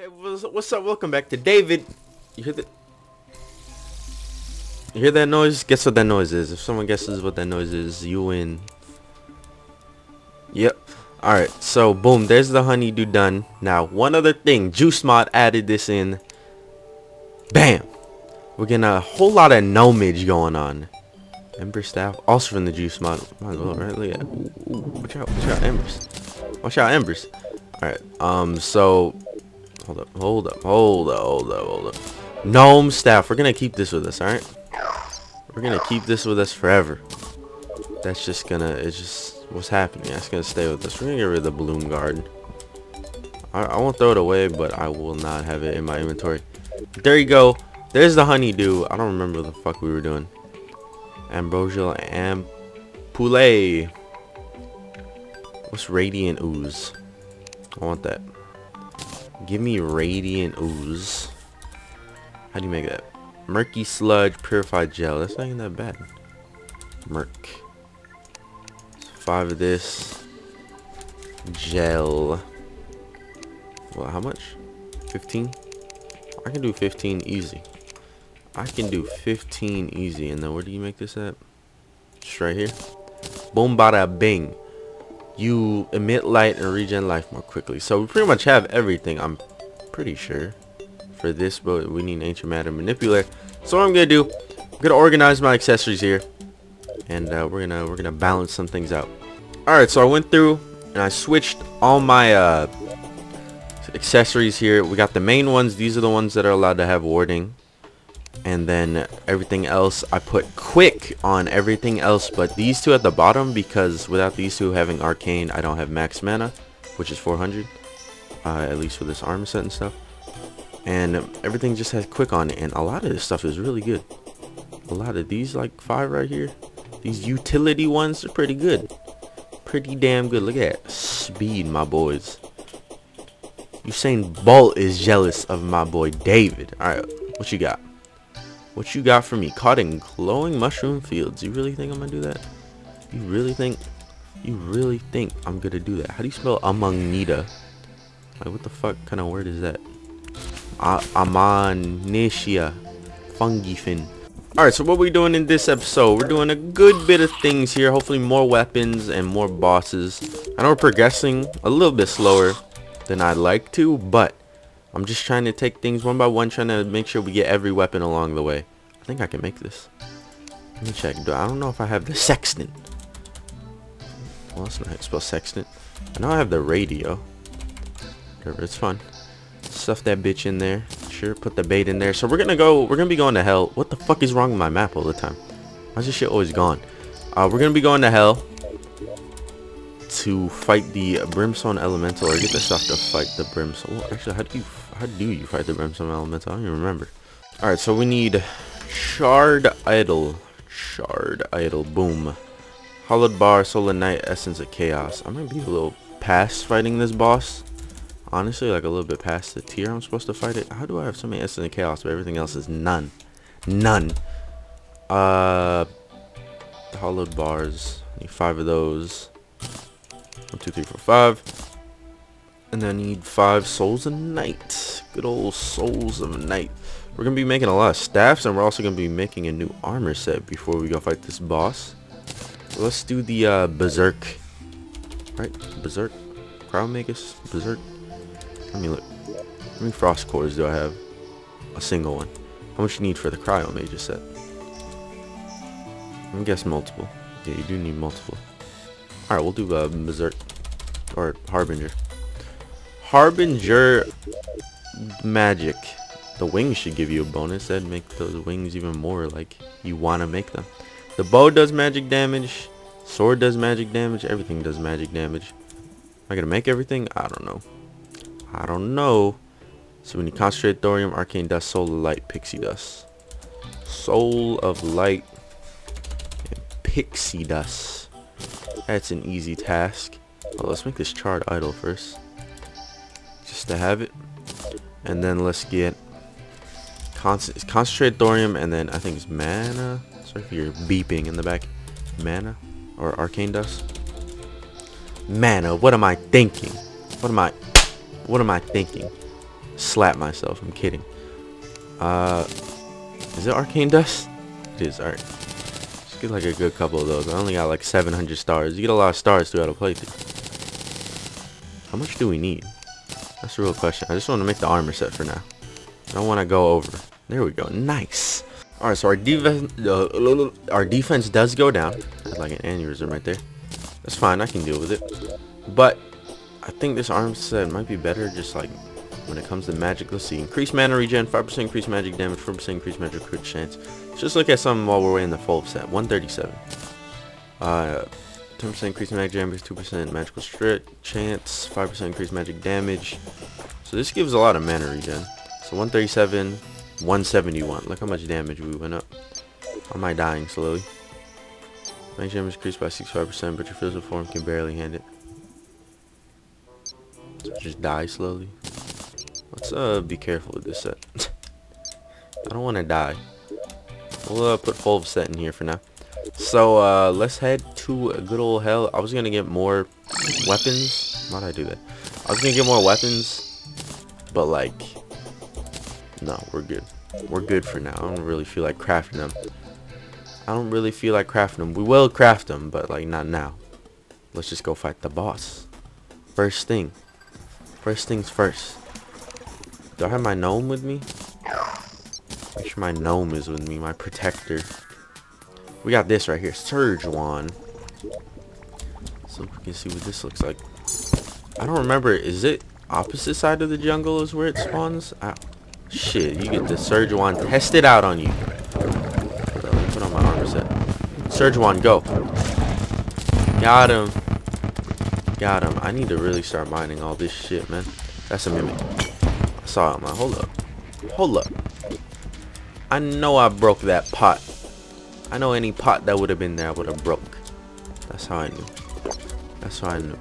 Hey, what's up? Welcome back to David. You hear that noise? Guess what that noise is. If someone guesses what that noise is, you win. Yep. Alright, so boom, there's the honeydew done. Now, one other thing. Juice mod added this in. Bam! We're getting a whole lot of gnomage going on. Ember staff, also from the juice mod. Might as well, right? Look at that. Watch out, embers. Watch out, embers. Alright, so... Hold up. Gnome staff. We're going to keep this with us, alright? We're going to keep this with us forever. That's just going to... It's just... What's happening? That's going to stay with us. We're going to get rid of the bloom garden. I won't throw it away, but I will not have it in my inventory. There you go. There's the honeydew. I don't remember what the fuck we were doing. Ambrosial and poulet. What's radiant ooze? I want that. Give me radiant ooze. How do you make that? Murky sludge, purified gel. That's not even that bad. Murk. 5 of this. Gel. Well, how much? 15? I can do 15 easy. I can do 15 easy. And then where do you make this at? Just right here. Boom, bada, bing. You emit light and regen life more quickly. So we pretty much have everything, I'm pretty sure, for this, but we need an ancient matter manipulator. So what I'm gonna do, I'm gonna organize my accessories here, and we're gonna balance some things out. All right, so I went through and I switched all my accessories here. We got the main ones. These are the ones that are allowed to have warding, and then everything else I put quick on everything else but these two at the bottom, because without these two having arcane, I don't have max mana, which is 400, at least with this armor set and stuff, and everything just has quick on it. And a lot of this stuff is really good. A lot of these, like 5 right here, these utility ones are pretty good, pretty damn good. Look at that speed, my boys. Usain Bolt is jealous of my boy David. All right, what you got? What you got for me? Caught in glowing mushroom fields. You really think I'm gonna do that? You really think I'm gonna do that? How do you spell among Nita? Like, what the fuck kind of word is that? Amanitia fungifin. All right, so what we're doing in this episode, we're doing a good bit of things here. Hopefully more weapons and more bosses. I know we're progressing a little bit slower than I'd like to, but I'm just trying to take things one by one, trying to make sure we get every weapon along the way. I think I can make this. Let me check. I don't know if I have the sextant. Well, that's not how to spell sextant. I know I have the radio. Whatever, it's fun. Stuff that bitch in there. Sure, put the bait in there. So we're gonna be going to hell. What the fuck is wrong with my map all the time? Why's this shit always gone? We're gonna be going to hell to fight the Brimstone Elemental, or get the stuff to fight the Brimstone. Well, actually, how do you fight the Brimstone Elemental? I don't even remember. All right, so we need Shard Idol. Shard Idol, boom. Hallowed Bar, Soul of Night, Essence of Chaos. I might be a little past fighting this boss. Honestly, like a little bit past the tier I'm supposed to fight it. How do I have so many Essence of Chaos, but everything else is none? None. Hallowed Bars. I need 5 of those. 1, 2, 3, 4, 5, and then I need 5 souls of night. Good old souls of night. We're gonna be making a lot of staffs, and we're also gonna be making a new armor set before we go fight this boss. So let's do the berserk. Right, berserk, cryo mage, berserk. Let me look. How many frost cores do I have? A single one. How much you need for the cryo mage set? I'm gonna guess multiple. Yeah, you do need multiple. Alright, we'll do Berserk, or Harbinger. Harbinger magic. The wings should give you a bonus. That'd make those wings even more like you want to make them. The bow does magic damage. Sword does magic damage. Everything does magic damage. Am I going to make everything? I don't know. So we need Concentrated thorium, arcane dust, soul of light, pixie dust. Soul of light and pixie dust. That's an easy task. Oh, let's make this charred idol first, just to have it, and then let's get concentrated thorium, and then I think it's mana. Sorry if you're beeping in the back. Mana or arcane dust. Mana. What am I thinking? What am I thinking? slap myself. I'm kidding. Is it arcane dust? It is. Alright. Just get like a good couple of those. I only got like 700 stars. You get a lot of stars throughout a playthrough. How much do we need? That's the real question. I just want to make the armor set for now. I don't want to go over. There we go. Nice. Alright, so our defense does go down. That's like an aneurysm right there. That's fine. I can deal with it. But I think this armor set might be better just like when it comes to magic. Let's see. Increased mana regen, 5% increased magic damage, 4% increased magic crit chance. Let's just look at something while we're in the full set. 137. 10% increased magic damage, 2% magical crit chance, 5% increased magic damage. So this gives a lot of mana regen. So 137, 171. Look how much damage we went up. How am I dying slowly? Magic damage increased by 65%, but your physical form can barely handle it. So just die slowly. Let's be careful with this set. I don't want to die. We'll put full set in here for now. So let's head to good old hell. I was gonna get more weapons. Why'd I do that? I was gonna get more weapons, but like, no, we're good. We're good for now. I don't really feel like crafting them. We will craft them, but like not now. Let's just go fight the boss. First thing. First things first. Do I have my gnome with me? Make sure my gnome is with me, my protector. We got this right here, Surge One. So we can see what this looks like. I don't remember, is it opposite side of the jungle is where it spawns? Shit, you get the Surge One tested out on you. Let me put on my armor set. Surge One, go. Got him. Got him. I need to really start mining all this shit, man. That's a mimic. Saw it, man. Hold up. Hold up. I know I broke that pot. I know any pot that would have been there I would have broke. That's how I knew. That's how I knew.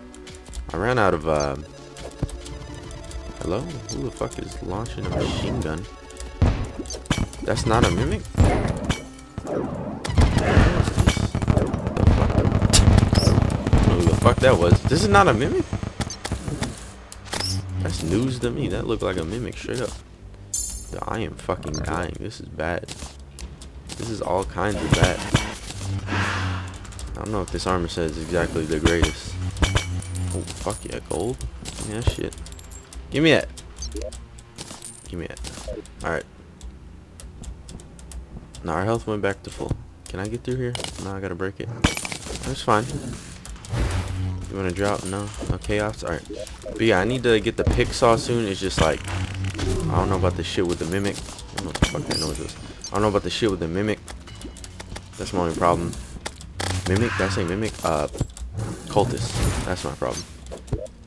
I ran out of hello? Who the fuck is launching a machine gun? That's not a mimic? Who the fuck that was? This is not a mimic? That's news to me. That looked like a mimic straight up. Dude, I am fucking dying. This is bad. This is all kinds of bad. I don't know if this armor set is exactly the greatest. Oh fuck yeah, gold. Yeah shit. Give me that. Give me that. Alright. Now our health went back to full. Can I get through here? No, I gotta break it. That's fine. You wanna drop? No. No chaos? Alright. But yeah, I need to get the Picksaw soon. It's just like, I don't know about the shit with the mimic. I don't know what the fuck that noise is. I don't know about the shit with the mimic. That's my only problem. Mimic? Did I say mimic? Cultist. That's my problem.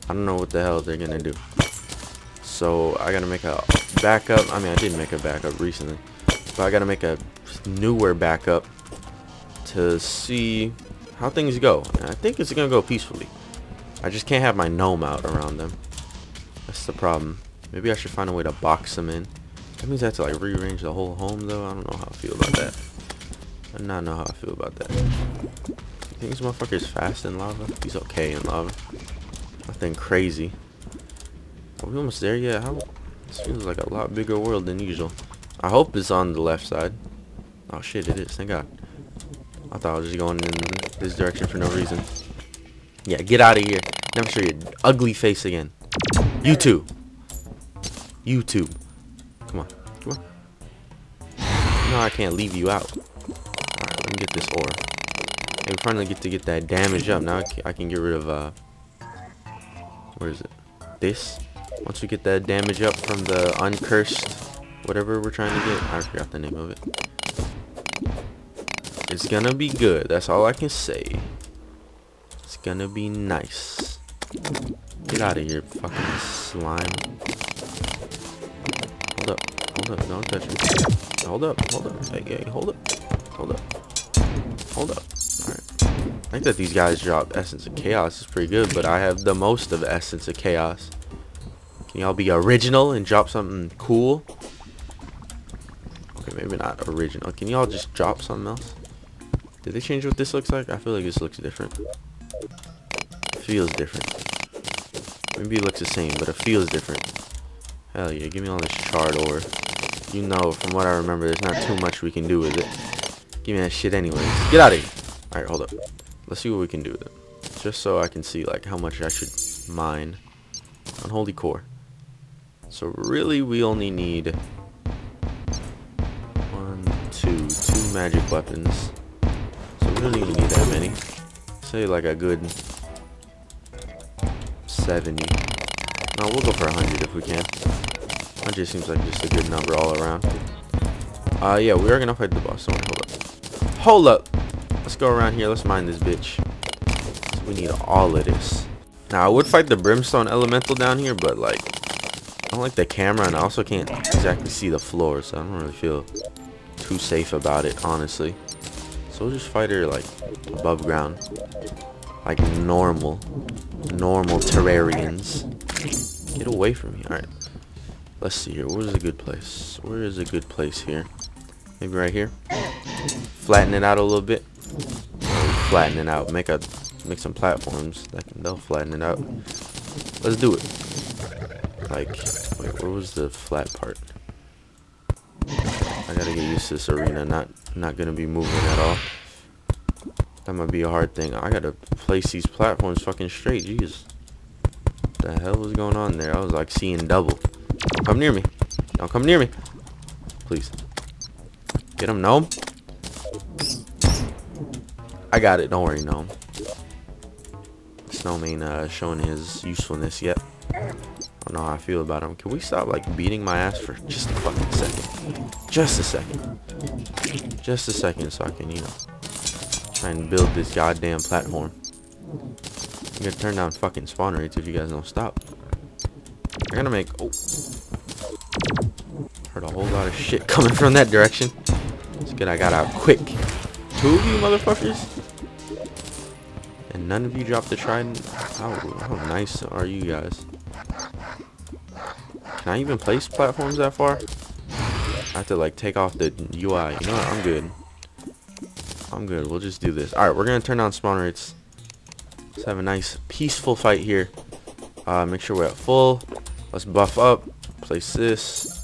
I don't know what the hell they're gonna do. So I gotta make a backup. I mean, I did make a backup recently. But I gotta make a newer backup to see how things go. And I think it's gonna go peacefully. I just can't have my gnome out around them. That's the problem. Maybe I should find a way to box them in. That means I have to like rearrange the whole home though. I don't know how I feel about that. I do not know how I feel about that. I think this motherfucker's fast in lava. He's okay in lava. Nothing crazy. Are we almost there yet? How? This feels like a lot bigger world than usual. I hope it's on the left side. Oh shit, it is. Thank God. I thought I was just going in this direction for no reason. Yeah, get out of here. Never show your ugly face again. You too. You too. Come on. Come on. No, I can't leave you out. Alright, let me get this ore. And we finally get to get that damage up. Now I can get rid of, where is it? This. Once we get that damage up from the uncursed, whatever we're trying to get. I forgot the name of it. It's gonna be good. That's all I can say. It's gonna be nice. Get out of here, fucking slime. Hold up. Hold up. Don't touch me. Hold up. Hold up. Hey, hey, hold up. Hold up. Hold up. Alright. I think that these guys drop Essence of Chaos is pretty good, but I have the most of Essence of Chaos. Can y'all be original and drop something cool? Okay, maybe not original. Can y'all just drop something else? Did they change what this looks like? I feel like this looks different. It feels different. Maybe it looks the same, but it feels different. Hell yeah, give me all this charred ore. You know, from what I remember, there's not too much we can do with it. Give me that shit anyways. Get out of here. Alright, hold up. Let's see what we can do with it. Just so I can see, like, how much I should mine. Unholy core. So really, we only need two magic weapons. So we don't even need that many. Say like a good 70. No, we'll go for 100 if we can. 100 seems like just a good number all around. Yeah, we are gonna fight the boss. So hold up. Hold up! Let's go around here. Let's mine this bitch. So we need all of this. Now, I would fight the Brimstone Elemental down here, but like, I don't like the camera, and I also can't exactly see the floor, so I don't really feel too safe about it, honestly. So we'll just fight her, like, above ground. Like normal Terrarians. Get away from me. Alright. Let's see here. Where's a good place? Where is a good place here? Maybe right here? Flatten it out a little bit. Flatten it out. Make some platforms. They'll flatten it out. Let's do it. Like, wait, where was the flat part? I gotta get used to this arena. Not gonna be moving at all. That might be a hard thing. I gotta place these platforms fucking straight. Jeez, what the hell was going on there? I was like seeing double. Don't come near me. Don't come near me, please. Get him, gnome. I got it. Don't worry, gnome. This gnome ain't showing his usefulness yet. I don't know how I feel about him. Can we stop like beating my ass for just a fucking second? Just a second. Just a second so I can, you know, try and build this goddamn platform. I'm gonna turn down fucking spawn rates if you guys don't stop. We're gonna make, oh, heard a whole lot of shit coming from that direction. It's good I got out quick. Two of you motherfuckers? And none of you dropped the trident. How nice are you guys? Can I even place platforms that far? I have to like take off the UI. You know what? I'm good. I'm good. We'll just do this. Alright, we're going to turn down spawn rates. Let's have a nice peaceful fight here. Make sure we're at full. Let's buff up. Place this.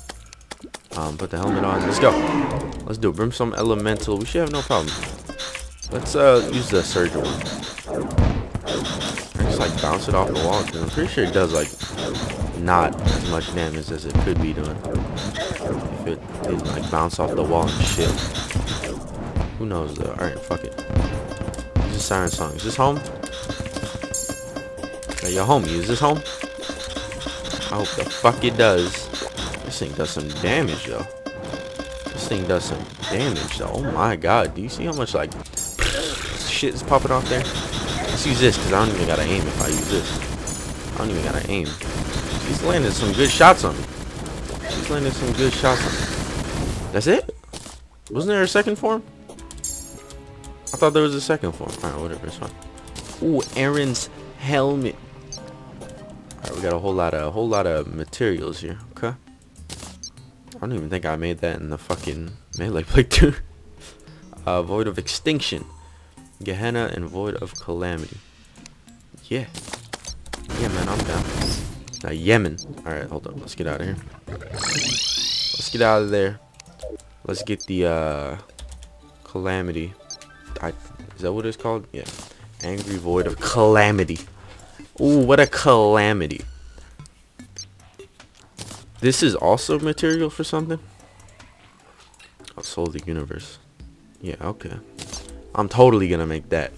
Put the helmet on. Let's go. Let's do it. Brimstone Elemental. We should have no problem. Let's use the Surge One. Just like bounce it off the wall. I'm pretty sure it does like not as much damage as it could be doing if it didn't like bounce off the wall and shit. Who knows though? Alright, fuck it. This is Siren Song. Is this home? Hey, yo, homie, is this home? I hope the fuck it does. This thing does some damage though. This thing does some damage though. Oh my god, do you see how much like shit is popping off there? Let's use this because I don't even gotta aim if I use this. I don't even gotta aim. He's landed some good shots on me. He's landed some good shots on me. That's it? Wasn't there a second form? I thought there was a second form. Alright, whatever, it's fine. Ooh, Aaron's helmet. Alright, we got a whole lot of materials here. Okay. I don't even think I made that in the fucking melee playthrough. Void of Extinction. Gehenna and Void of Calamity. Yeah. Yeah man, I'm down. Now Yemen. Alright, hold up. Let's get out of here. Let's get out of there. Let's get the Calamity. Is that what it's called? Yeah. Angry Void of Calamity. Ooh, what a calamity. This is also material for something? Oh, Soul of the Universe. Yeah, okay. I'm totally gonna make that.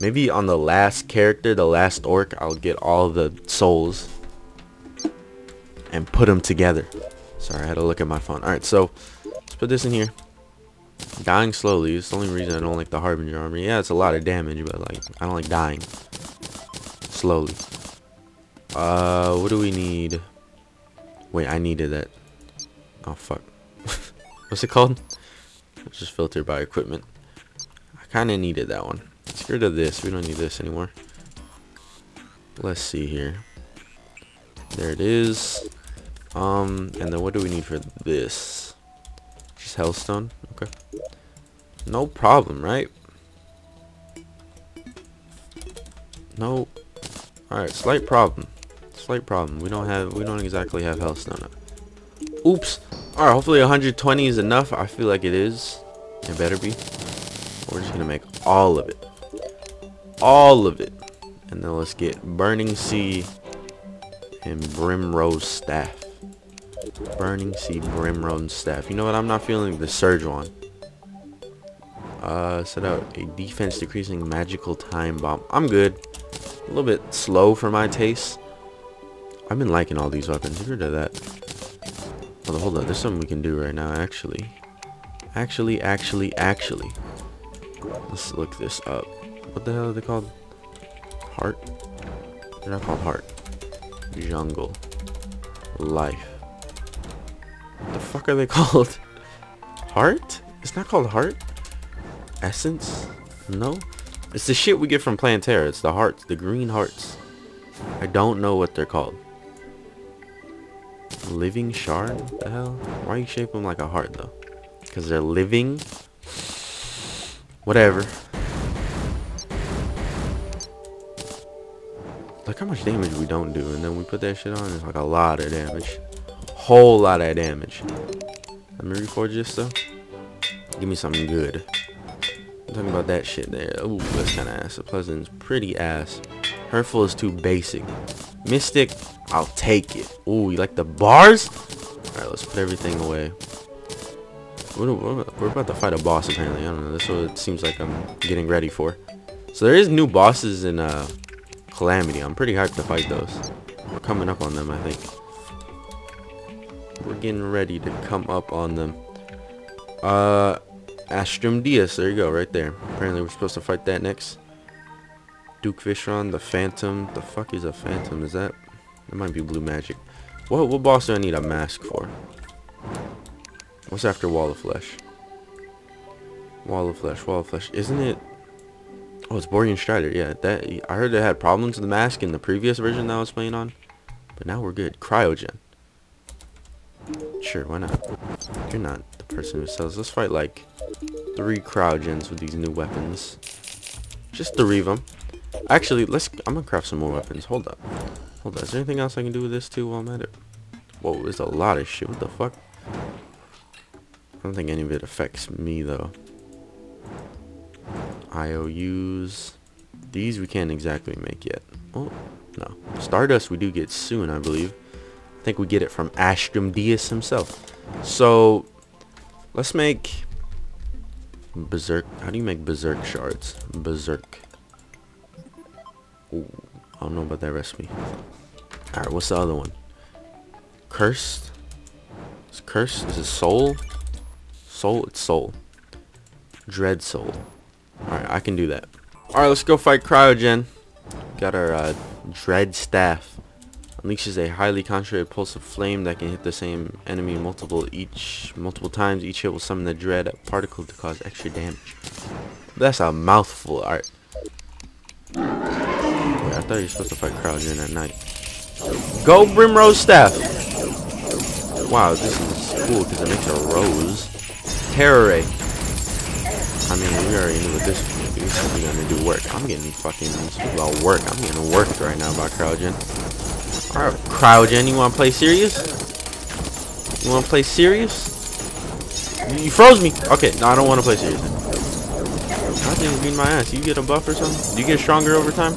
Maybe on the last character, the last orc, I'll get all the souls and put them together. Sorry, I had to look at my phone. Alright, so let's put this in here. Dying slowly. It's the only reason I don't like the Harbinger Armor. Yeah, it's a lot of damage, but like I don't like dying slowly. What do we need? Wait, I needed that. Oh fuck. What's it called? It's just filtered by equipment. I kind of needed that one. Let's get rid of this. We don't need this anymore. Let's see here. There it is. And then what do we need for this? Just Hellstone. Okay. No problem, right? No. Alright, slight problem. It's slight problem. We don't exactly have Hellstone up. Oops. All right, hopefully 120 is enough. I feel like it is. It better be. We're just gonna make all of it. All of it. And then let's get Burning Sea and Brimrose staff. Burning Sea, Brimrose staff. You know what? I'm not feeling the Surge One. Set out a defense decreasing magical time bomb. I'm good. A little bit slow for my taste. I've been liking all these weapons. Get rid of that. Oh, hold on. There's something we can do right now, actually. Actually. Let's look this up. What the hell are they called? Heart? They're not called heart. Jungle. Life. What the fuck are they called? Heart? It's not called heart? Essence? No? It's the shit we get from Plantera. It's the hearts. The green hearts. I don't know what they're called. Living shard? What the hell? Why you shape them like a heart, though? Because they're living? Whatever. Look how much damage we don't do, and then we put that shit on, it's like a lot of damage. Whole lot of damage. Let me reforge this though. Give me something good. I'm talking about that shit there. Ooh, that's kinda ass. The Pleasant's pretty ass. Hurtful is too basic. Mystic, I'll take it. Ooh, you like the bars? Alright, let's put everything away. We're about to fight a boss apparently. I don't know. That's what it seems like I'm getting ready for. So there is new bosses in Calamity. I'm pretty hyped to fight those. We're coming up on them, I think. We're getting ready to come up on them. Astrum Dias, there you go, right there. Apparently we're supposed to fight that next. Duke Vishron, the Phantom. The fuck is a Phantom? Is that? That might be blue magic. What boss do I need a mask for? What's after Wall of Flesh? Wall of Flesh. Isn't it? Oh, it's Borean Strider. Yeah, that I heard it had problems with the mask in the previous version that I was playing on, but now we're good. Cryogen. Sure, why not? You're not the person who sells. Let's fight like 3 cryogens with these new weapons. Just 3 of them. Actually, I'm gonna craft some more weapons. Hold up. Is there anything else I can do with this too while I'm at it? Whoa, there's a lot of shit. What the fuck? I don't think any of it affects me though. IOUs. These we can't exactly make yet. Oh, no. Stardust we do get soon, I believe. I think we get it from Astrum Dias himself. So, let's make Berserk. How do you make Berserk shards? Berserk. Ooh, I don't know about that recipe. Alright, what's the other one? Cursed? It's cursed? Is it soul? Soul? It's soul. Dread soul. Alright, I can do that. Alright, let's go fight Cryogen. Got our Dread Staff. Unleashes a highly concentrated pulse of flame that can hit the same enemy multiple times. Each hit will summon the Dread particle to cause extra damage. That's a mouthful. Alright. Wait, I thought you were supposed to fight Cryogen at night. Go Brimrose Staff! Wow, this is cool because it makes a rose. Terraria. I mean, we already knew what this was going to do, so we're going to do work. I'm getting fucking, about work. I'm getting worked right now by Cryogen. Alright, Cryogen, you want to play serious? You froze me! Okay, no, I don't want to play serious. Cryogen's beating my ass. You get a buff or something? Do you get stronger over time?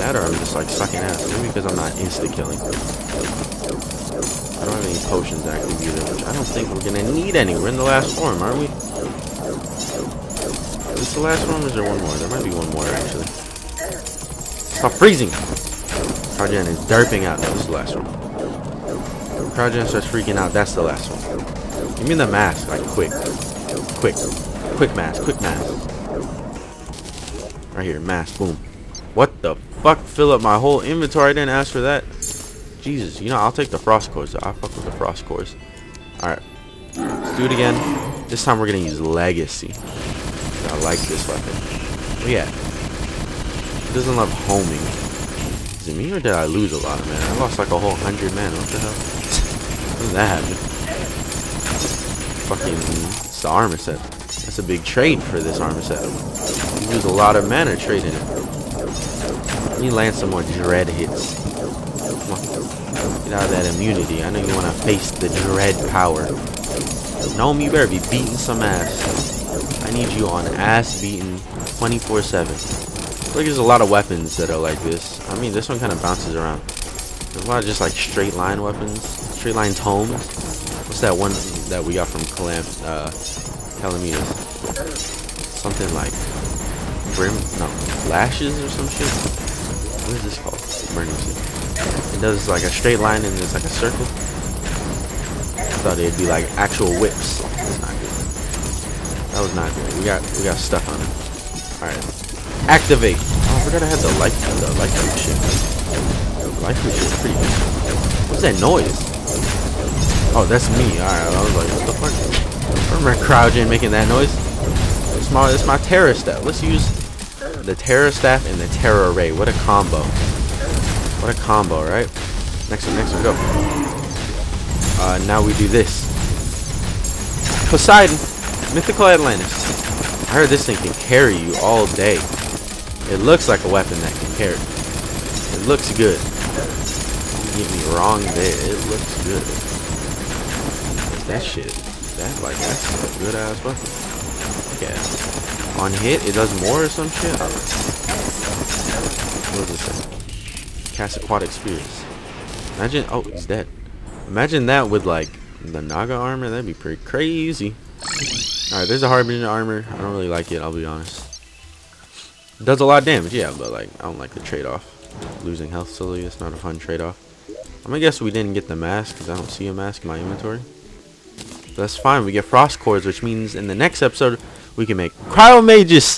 That or I'm just like sucking ass. Maybe because I'm not insta-killing. I don't have any potions active either, which I don't think we're going to need any. We're in the last form, aren't we? Is this the last one or is there one more? There might be one more actually. Stop freezing! Cryogen is derping out. That was the last one. Cryogen starts freaking out. That's the last one. Give me the mask. Like quick. Quick mask. Right here. Mask. Boom. What the fuck? Fill up my whole inventory. I didn't ask for that. Jesus. You know, I'll take the frost cores. I fuck with the frost cores. Alright. Let's do it again. This time we're gonna use Legacy. I like this weapon. But yeah, it doesn't love homing. Is it me or did I lose a lot of mana? I lost like a whole 100 mana. What the hell? What did that happen? Fucking, it's the armor set. That's a big trade for this armor set. You lose a lot of mana trading it. You land some more dread hits. Come on. Get out of that immunity. I know you want to face the dread power. Gnome, you better be beating some ass. I need you on ass beating 24/7. Look, there's a lot of weapons that are like this. I mean, this one kind of bounces around. There's a lot of just like straight line weapons, straight line tomes. What's that one that we got from Calamity? Something like Brim, no, Lashes or some shit. What is this called? Burning Sea. It does like a straight line and there's like a circle. I thought it'd be like actual whips. That's not good. That was not good. We got stuff on it. All right, activate. Oh, we're gonna have the light shit. Life is pretty good. What's that noise? Oh, that's me. Alright, I was like, what the fuck? I remember Cryogen making that noise. It's my Terra Staff. Let's use the Terra Staff and the Terra Ray. What a combo. What a combo, right? Next one, go. Now we do this. Poseidon! Mythical Atlantis. I heard this thing can carry you all day. It looks like a weapon that can carry you. It looks good. Get me wrong there. It looks good. That shit. That's a good ass weapon. Yeah. On hit, it does more or some shit. What is this? Cast aquatic spears. Imagine. Oh, he's dead. Imagine that with like the Naga armor. That'd be pretty crazy. All right, there's a Harbinger armor. I don't really like it. I'll be honest. It does a lot of damage. Yeah, but like I don't like the trade-off. Losing health silly, it's not a fun trade-off. I'm gonna guess we didn't get the mask because I don't see a mask in my inventory. But that's fine, we get frost cores, which means in the next episode we can make cryo mages.